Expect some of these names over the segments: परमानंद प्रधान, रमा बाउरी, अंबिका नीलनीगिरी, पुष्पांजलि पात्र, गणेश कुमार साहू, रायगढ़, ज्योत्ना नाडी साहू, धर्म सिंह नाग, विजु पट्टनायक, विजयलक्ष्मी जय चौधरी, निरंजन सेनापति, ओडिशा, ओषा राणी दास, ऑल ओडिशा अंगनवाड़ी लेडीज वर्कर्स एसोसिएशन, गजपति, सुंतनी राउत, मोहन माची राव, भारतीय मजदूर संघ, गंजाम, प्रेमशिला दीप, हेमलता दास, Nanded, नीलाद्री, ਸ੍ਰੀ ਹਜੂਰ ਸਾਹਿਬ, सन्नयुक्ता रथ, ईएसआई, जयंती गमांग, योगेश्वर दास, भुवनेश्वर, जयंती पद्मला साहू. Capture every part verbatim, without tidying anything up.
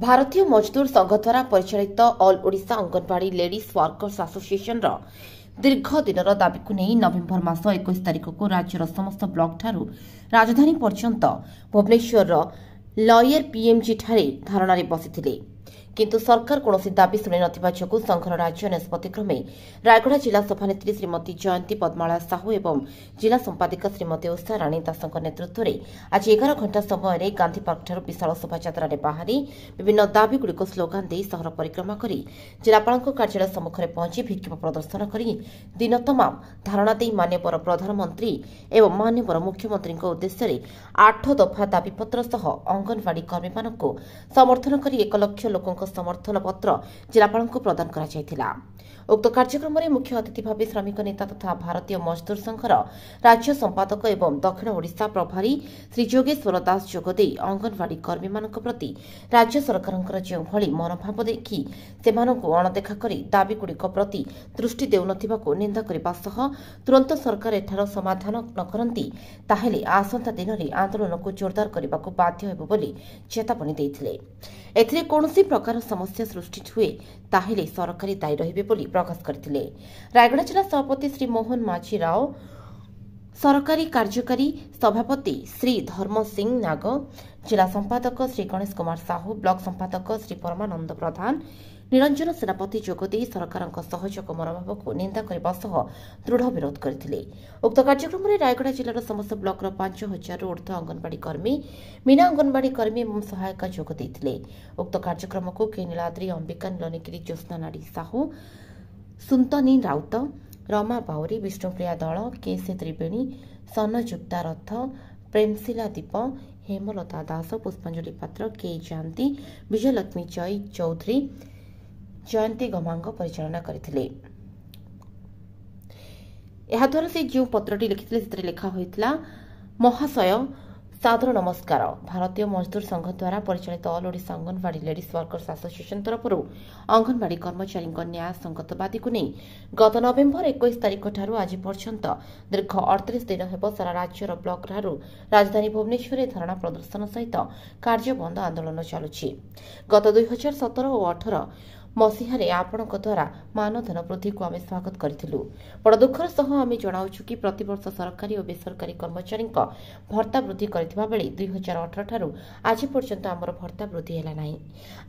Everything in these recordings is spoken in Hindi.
भारतीय मजदूर संघ द्वारा परिचालित ऑल ओडिशा अंगनवाड़ी लेडीज वर्कर्स एसोसिएशन रा दीर्घ दिनर दाबी को नहीं नवेम्बर मास इक्कीस तारिख को राज्यर समस्त ब्लॉक ठारू राजधानी पर्यंत भुवनेश्वर लॉयर पीएमजी ठारे धारणा रे बसिथिले किंतु सरकार कौनसी दाबी शुणी नथिबा जकु संघर राज्य निष्पत्ति क्रमे रायगढ़ जिला सभानेत्री श्रीमती जयंती पद्मला साहू एवं जिला संपादिका श्रीमती ओषा राणी दास नेतृत्व में आज एगार घंटा समय गांधी पार्कठार विशाल शोभायात्रा बाहरी विभिन्न दाबीगुड़िक स्लोगान दे सहर परिक्रमा कर जिलापाल कार्यालय सम्मुखें पहुंची विक्षोभ प्रदर्शन कर दिन तमाम धारणा दे माननीय प्रधानमंत्री एवं माननीय मुख्यमंत्री उद्देश्य आठ दफा दाबीपत्र सह अंगनवाड़ी कर्मी माननकु समर्थन कर एक लक्ष लोक समर्थन पत्र जिलापालंकु प्रदान करा जायथिला। उक्त कार्यक्रम में मुख्य अतिथि भाव श्रमिक नेता तथा भारतीय मजदूर संघर राज्य संपादक एवं दक्षिण ओडिशा प्रभारी श्री योगेश्वर दास जोगदे अंगनवाड़ी कर्मी मानक प्रति राज्य सरकार जो भली मनोभाव देखि सेमानकु अणदेखा करी दाबीगुड़िक प्रति दृष्टि देउनथिबाकु निंदा करिबा सह तुरंत सरकार एठार समाधान न करंती ताहेले आसंता दिन रे आंदोलन को जोरदार करिबाकु बाध्य हेबो बोली चेतावनी देथिले। एथिले कोनोसी प्रकार समस्या सृष्टि हुए ताहेले सरकारी दायी रहिबे बोली प्रकाश करथिले। रायगढ़ जिला सभापति श्री मोहन माची राव, सरकारी कार्यकारी सभापति श्री धर्म सिंह नाग, जिला संपादक श्री गणेश कुमार साहू, ब्लॉक संपादक श्री परमानंद प्रधान, निरंजन सेनापति जोगदे सरकार मनोभाव को निंदा करने सह दृढ़ विरोध करथिले। उक्त कार्यक्रम में रायगढ़ जिलार समस्त ब्लॉक पांच हजार ऊर्ध्व अंगनवाड़ी कर्मी, मीना अंगनवाड़ी कर्मी एवं सहायिका जोगदे। उक्त कार्यक्रम को के नीलाद्री, अंबिका नीलनीगिरी, ज्योत्ना नाडी साहू, सुंतनी राउत, रमा बाउरी, विष्णुप्रिया दल, के सी त्रिवेणी, सन्नयुक्ता रथ, प्रेमशिला दीप, हेमलता दास, पुष्पांजलि पात्र, के जयंती, विजयलक्ष्मी जय चौधरी जयंती गमांग परिचालना करथिले। एहा द्वारा से जो पत्रटी लिखिथिले सेतरे लिखा होइतला महाशय सादर नमस्कार। भारतीय मजदूर संघ द्वारा परिचालित ऑल ओडिशा अंगनवाड़ी लेडीज वर्कर्स एसोसिएशन तरफ अंगनवाड़ी कर्मचारी न्याय संगतवादी को नहीं गत नवेम्बर इक्कीस तारिख ठारू आज पर्यंत दीर्घ अड़तीस दिन हेब सारा राज्यर ब्लॉक ठारू राजधानी भुवनेश्वर धारणा प्रदर्शन सहित कार्य बंद आंदोलन चलुछि। गत दुई हजार सतर और अठर मसीहारे आपणक द्वारा मानधन वृद्धि को आम स्वागत करूँ। बड़ दुखर सह आम जनाऊँ कि प्रतिवर्ष सरकारी और बेसरकारी कर्मचारी भत्ता वृद्धि करे दुई हजार अठर ठार आज पर्यंत आमर भत्ता वृद्धि है।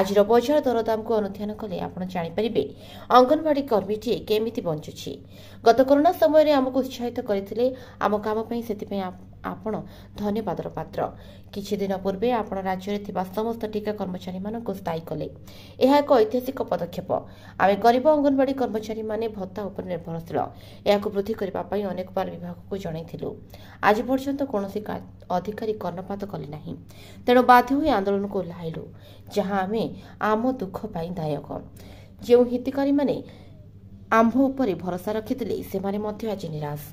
आज बजार दरदाम को अनुधान कले आप जापर अंगनवाड़ी कर्मीटी केमी बंचुची। गत कोरोना समय आमको उत्साहित करते आम कम से आपण धन्यवादर पात्र। किछि दिन पूर्वे आपण राज्य में समस्त टीका कर्मचारी मानक स्थायी कले। यह एक ऐतिहासिक पदक्षेप। आम गरीब अंगनवाड़ी कर्मचारी माने भत्ता उपर निर्भरशील। यह वृद्धि करने अनेक बार विभाग को जनइथिलु। आज पर्यंत कौनसी अधिकारी कर्णपात कले नाही, तेणु बाध्य होई आंदोलन को ओह्लाइलु, जहां आम आम दुख पाई दायक। जो हितकारी माने आंभ उपर भरोसा रखिथिले सेमाने मध्य आज निराश।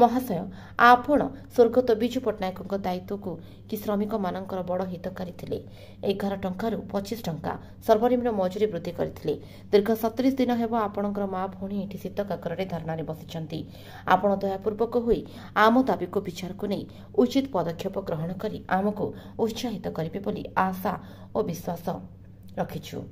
महाशय आपण स्वर्गत विजु पट्टनायकों दायित्व को कि श्रमिक मानकर बड़ हितकारी थे। एगार टंकार पचिश टंका सर्वनिम्न मजूरी वृद्धि करते दीर्घ सतरीश दिन हेब आपण माँ भी ये शीत काकर धारणारे बसी आपण दयापूर्वक हुई आम दाबी को विचार को नहीं उचित पदक्षेप ग्रहण कर आमको उत्साहित करेंगे बोली आशा और विश्वास रखिछु।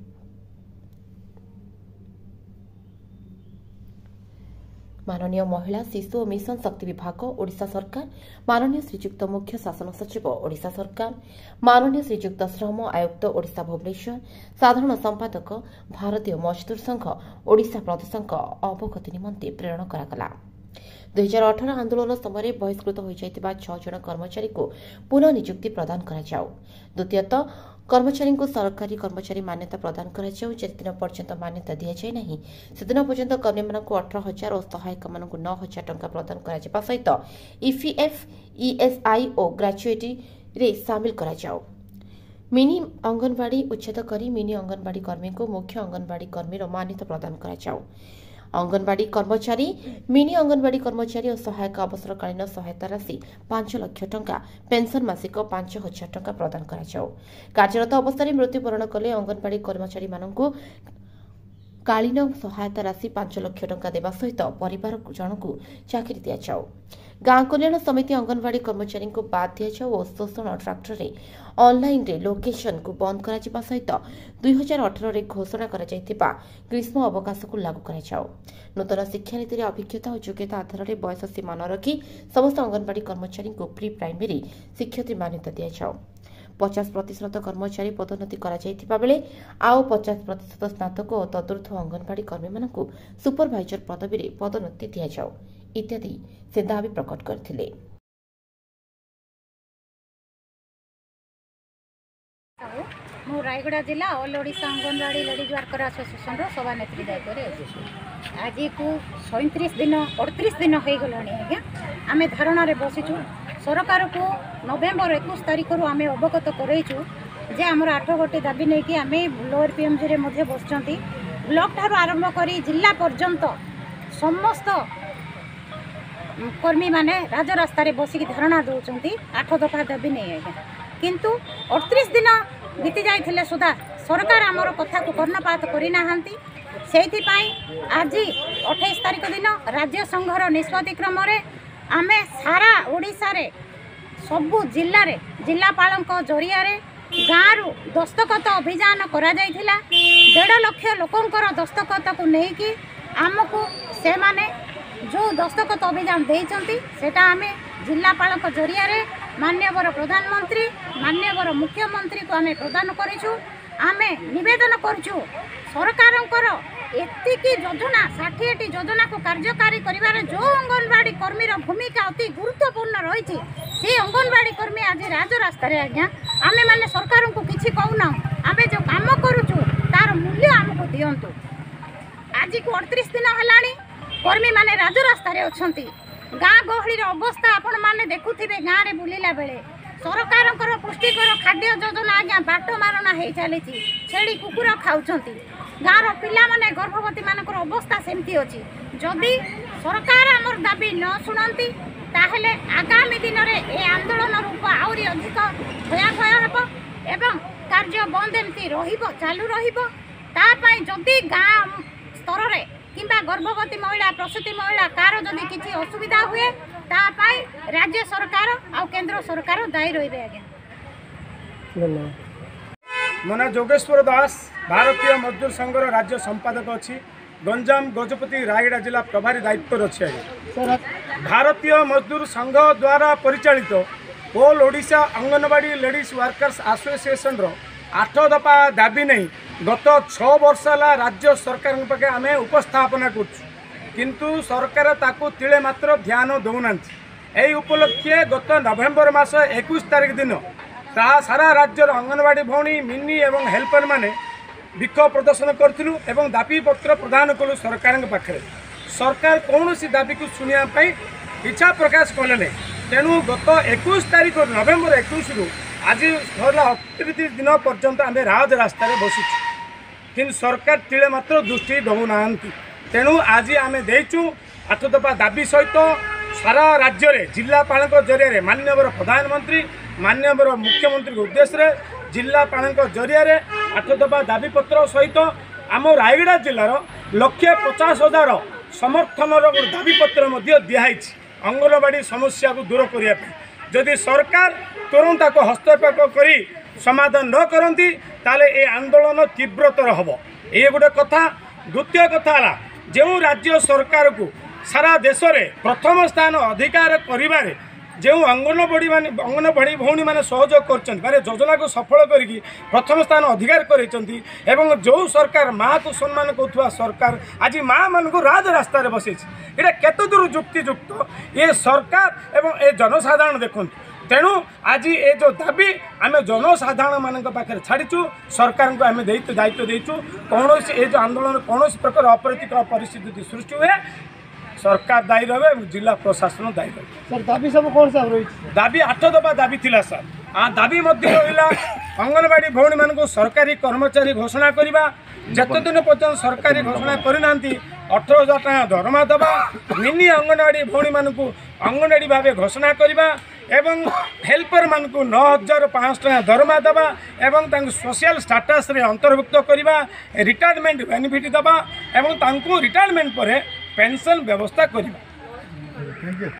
माननीय महिला शिशु और मिशन शक्ति विभाग ओडिशा सरकार, माननीय श्रीजुक्त मुख्य शासन सचिव ओडिशा सरकार, माननीय श्रीजुक्त श्रम आयुक्त ओडिशा भुवनेश्वर, साधारण संपादक भारतीय मजदूर संघ ओडिशा प्रदेश अवगति निमंते प्रेरण करागला। दुई हजार अठर आंदोलन समय बहिष्कृत होता छह जन कर्मचारी को पुनः नियुक्ति प्रदान कराऊ। द्वितीयतः कर्मचारी को सरकारी कर्मचारी मान्यता प्रदान करदिन पर्यंत मान्यता दि जाए ना सेदिन पर्यंत कर्मी मानक अठर हजार और सहायक मानक नौ हजार टंका प्रदान करा सहित ईपीएफ, ईएसआई और ग्राच्युटी रे सामिल कराऊ। मिनी अंगनवाड़ी उच्छेद कर मिनी अंगनवाड़ी कर्मी को मुख्य अंगनवाड़ी कर्मी मान्यता प्रदान कराऊ। अंगनवाड़ी कर्मचारी, मिनी अंगनवाड़ी कर्मचारी और सहायक अवसरकालीन सहायता राशि पांच लाख टंका, पेंशन मासिक पांच हजार टंका प्रदान कराऊ। कार्यरत अवस्था मृत्युवरण कले अंगनवाड़ी कर्मचारी मानक कालीन सहायता राशि पांच लाख टंका देवा सहित परिवार जनक चाकरी दिया। गांव कल्याण समिति अंगनवाड़ी कर्मचारी को बाद दिया और शोषण ट्राक्टर रे ऑनलाइन रे लोकेशन को बंद करा सहित दुई हजार अठारे घोषणा करा ग्रीष्म अवकाश को लागू करा। नूतन शिक्षानीति अभिज्ञता और योग्यता आधार में बयस सीमा न रखी समस्त अंगनवाड़ी कर्मचारी को प्री प्राइमेरी शिक्षयित्री मान्यता दिया। पचास प्रतिशत कर्मचारी पदोन्नति बेले आउ पचास प्रतिशत स्नातक और तदूर्ध अंगनवाड़ी कर्मी मान सुपरभाइजर पदवी में पदोन्नति दिया इत्यादि से दावी प्रकट करथिले। मु रायगढ़ जिला ऑल ओडिशा अंगनवाड़ी लेडीज वर्कर्स एसोसिएशन रो सभानेत्री दायित्व रे आज को सैंतीस दिन अड़तीस दिन हो गलानी। आज्ञा आम धारणा बसीचु सरकार को नवेम्बर इक्कीस तारीख रू आम अवगत करूँ जे आमर आठ गोटे दाबी नहीं कि आम लोअर पीएमजी रे मध्य बस ब्लॉक ठार आरंभ कर जिला पर्यंत समस्त कर्मी माने राज रास्ता रे बसिक धारणा दौरान आठ दफा दाबी नहीं। आज्ञा किंतु अड़तीस दिन बीती जाए सुधा सरकार आमर कथा को कर्णपात करना से आज अट्ठाईस तारीख दिन राज्य संघर निष्पत्ति क्रम आम सारा ओडिशा रे सबु जिल्ला रे जिलापाल जरिया गाँव दस्तखत अभियान करा जायथिला। डेढ़ लाख लोकंकर दस्तखत को लेकिन आमको से माने जो दस्तखत अभियान देटा आम जिलापाल जरिया माननीय प्रधानमंत्री माननीय मुख्यमंत्री को आम प्रदान करूँ। आम नवेदन करूँ सरकार एतिकी योजना षाठी योजना को कार्यकारी करिवारे जो अंगनवाड़ी कर्मीर भूमिका अति गुरुत्वपूर्ण रही से अंगनवाड़ी कर्मी आज राज रास्ता रे। आज्ञा आम मैंने सरकार को किसी कहूना आम जो काम करूँ तार मूल्य आमको दिंतु। आज को अड़तीस दिन है कर्मी माने राज रास्ता रे अछंती। गाँ गहली अवस्था आपण माने देखुथिबे गाँ रे बुलिला बेले सरकार पुष्टिकर खाद्य योजना आज्ञा बाट मारणा हो चली छेड़ी कुकुर खाऊँच गाँव पिला माने गर्भवती मानकर अवस्था सेमती अच्छी। जदि सरकार आमर दाबी न शुणती ताहले आगामी दिन में ये आंदोलन रूप आहरी अधिक भया भय हेब एवं कार्य बंद एमती रहिबो चालू रहिबो। तापाई जदि गाँव स्तर में किंबा गर्भवती महिला प्रसूति महिला कार जदि किसी असुविधा हुए तापाई राज्य सरकार और केंद्र सरकार दायी रही। आज्ञा मो ना योगेश्वर दास भारतीय मजदूर संघ राज्य संपादक अच्छी गंजाम गजपति रायगढ़ जिला प्रभारी दायित्व अच्छी। आज्ञा भारतीय मजदूर संघ द्वारा परिचालित ऑल ओडिशा अंगनवाड़ी लेडीज वर्कर्स एसोसिएशन रो आठ दफा दाबी नहीं गत छः वर्ष है राज्य सरकार पाखे आम उपस्थापना किंतु सरकार ताकू तिले मात्र ध्यान दौना। यही उपलक्षे गत नवेम्बर मास इक्कीस तारीख दिन सारा राज्यर अंगनवाड़ी भौणी मिनी एवं हेल्पर माने विक्षोभ प्रदर्शन करूँ एवं दाबी पत्र प्रदान कलु सरकार पाखे। सरकार कौन सी दाबी को शुणापी इच्छा प्रकाश कले तेणु गत इक्कीस तारीख नवेम्बर इक्कीस रु आज सरला अड़तीस दिन पर्यंत आम राज रास्तार बसुचु कि सरकार तिले मात्र दृष्टि दौना। तेणु आज आम देचु आठ दफा दाबी सहित सारा राज्य रे जिलापाल जरिया माननीय प्रधानमंत्री माननीय मुख्यमंत्री उद्देश्य जिलापाल जरिया आठ दफा दाबी पत्र सहित आम रायगढ़ जिलार लक्षे पचास हजार समर्थन गोटे दाबी पत्र दिहाई अंगनवाड़ी समस्या को दूर करने। यदि सरकार तुरंत को हस्तक्षेप कर समाधान न करती ताले ए आंदोलन तीव्रतर हम। ये गोटे कथा। द्वितीय कथा है जो राज्य सरकार को सारा देश में प्रथम स्थान अधिकार करिवारे जो अंगनवाड़ी मान अंगनवाड़ी भौणी मैंने सहयोग कर योजना को सफल करी प्रथम स्थान अधिकार कर जो सरकार माँ को सम्मान करुवा सरकार आज माँ मान राज रास्त बसई ये केते दूर युक्तियुक्त ये सरकार एवं ए जनसाधारण देखु। तेणु आज ये जो दाबी आम जनसाधारण मान पाखे छाड़ीचु सरकार को आम दायित्व देचु कौन ये जो आंदोलन कौन प्रकार अपरितिकर परिस्थिति सृष्टि हुए सरकार दायी रहे जिला प्रशासन दायी रहे। सर दाबी सब कौन सा रही दाबी आठ दफा दाबी थिला सर आ दाबी मध्य रहा अंगनवाड़ी भौणी मानक सरकारी कर्मचारी घोषणा करवा जतदिन पर्यटन सरकारी घोषणा करना अठारह हजार टाँह दरमा दवा मिनी अंगनवाड़ी भौणी मानक अंगनवाड़ी भाव घोषणा करवा एवं हेल्पर मान को नौ हजार पाँच टाँह दरमा दवा एवं सोशल स्टाटस अंतर्भुक्त करवा रिटायरमेंट बेनिफिट दवा एवं रिटायरमेंट पर पेंशन व्यवस्था करवा।